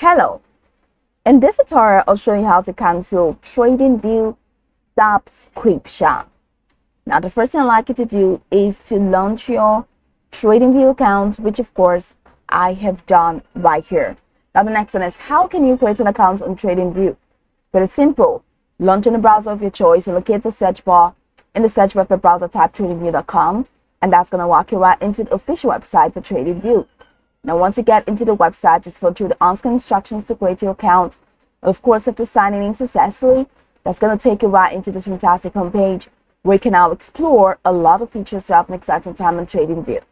Hello, in this tutorial I'll show you how to cancel TradingView subscription. Now the first thing I'd like you to do is to launch your TradingView account, which of course I have done right here. Now the next one is, how can you create an account on TradingView? Very simple. Launch in the browser of your choice and locate the search bar. In the search bar for browser, type tradingview.com, and that's going to walk you right into the official website for TradingView. Now, once you get into the website, just follow through the on-screen instructions to create your account. Of course, after signing in successfully, that's going to take you right into this fantastic homepage where you can now explore a lot of features to have an exciting time on TradingView.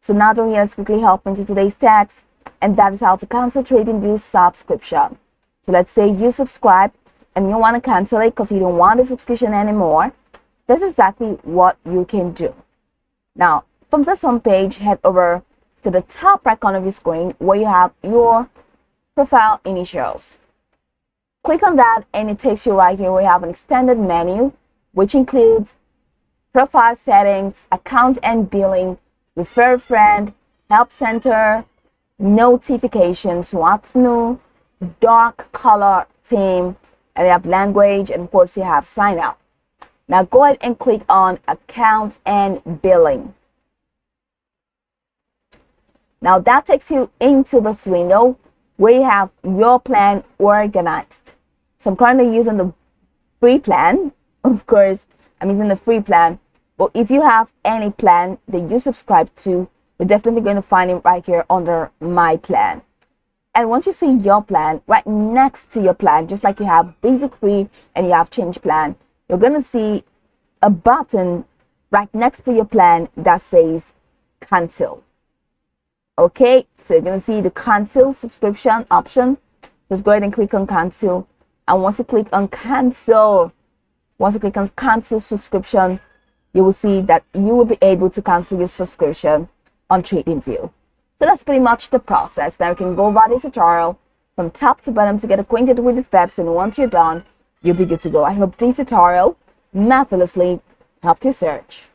So now down here, let's quickly hop into today's text, and that is how to cancel TradingView subscription. So let's say you subscribe and you want to cancel it because you don't want the subscription anymore. That's exactly what you can do. Now, from this homepage, head over to the top right corner of your screen where you have your profile initials. Click on that and it takes you right here where you have an extended menu which includes profile settings, account and billing, refer a friend, help center, notifications, what's new, dark color theme, and you have language, and of course you have sign up. Now go ahead and click on account and billing. Now that takes you into this window where you have your plan organized. So I'm currently using the free plan. Of course, I'm using the free plan. But if you have any plan that you subscribe to, you're definitely going to find it right here under My Plan. And once you see your plan, right next to your plan, just like you have Basic Free and you have Change Plan, you're going to see a button right next to your plan that says Cancel. Okay, so you're going to see the cancel subscription option. Just go ahead and click on cancel. And once you click on cancel subscription, you will see that you will be able to cancel your subscription on TradingView. So that's pretty much the process. Now you can go over this tutorial from top to bottom to get acquainted with the steps. And once you're done, you'll be good to go. I hope this tutorial marvelously helped you search.